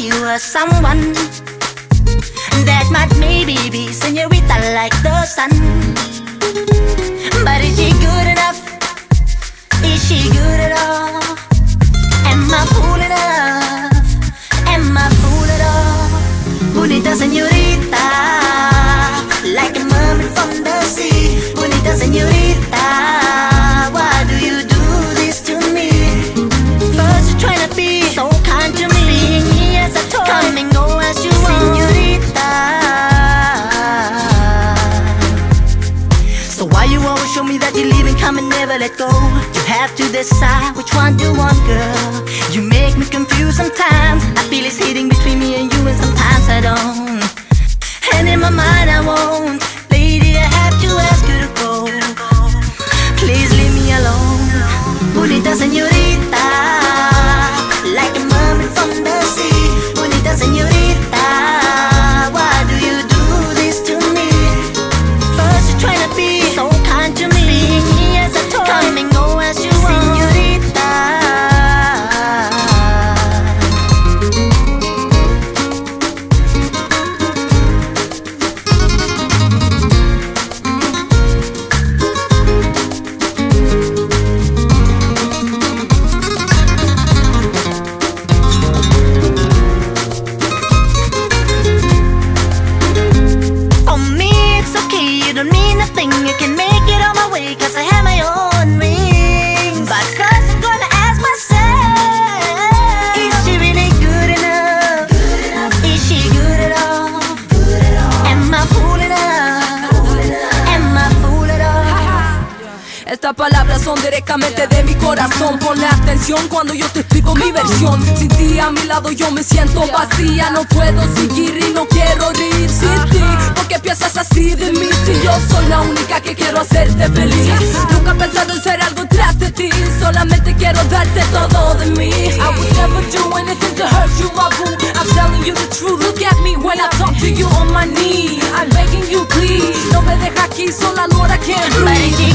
You are someone that might maybe be senorita like the sun. But is she good enough? Is she good at all? Am I fool enough? Am I fool at all? Bonita senorita, like a mermaid from the sea. Bonita senorita, why do you do this to me? First you try to be so kind to me. Come and go as you want, senorita. So why you always show me that you're leaving? Come and never let go. You have to decide which one you want, girl. You make me confused sometimes. I feel it's hitting between me and you, and sometimes I don't. And in my mind I won't. Lady, I have to ask you to go. Please leave me alone, bonita senorita. Like a mermaid from the sea. Senorita, why do you do this to me? First you try to be so kind to me. Being here as a toy, come and go as you want, directamente de mi corazón. Ponle atención cuando yo te explico mi versión. Sin ti a mi lado yo me siento vacía. No puedo seguir y no quiero ir sin ti. ¿Por qué piensas así de mí si yo soy la única que quiero hacerte feliz? Nunca he pensado en ser algo tras de ti. Solamente quiero darte todo de mí. I would never do anything to hurt you, my boo. I'm telling you the truth, look at me when I talk to you on my knees. I'm begging you please, no me dejes aquí sola, Lord, I can't breathe.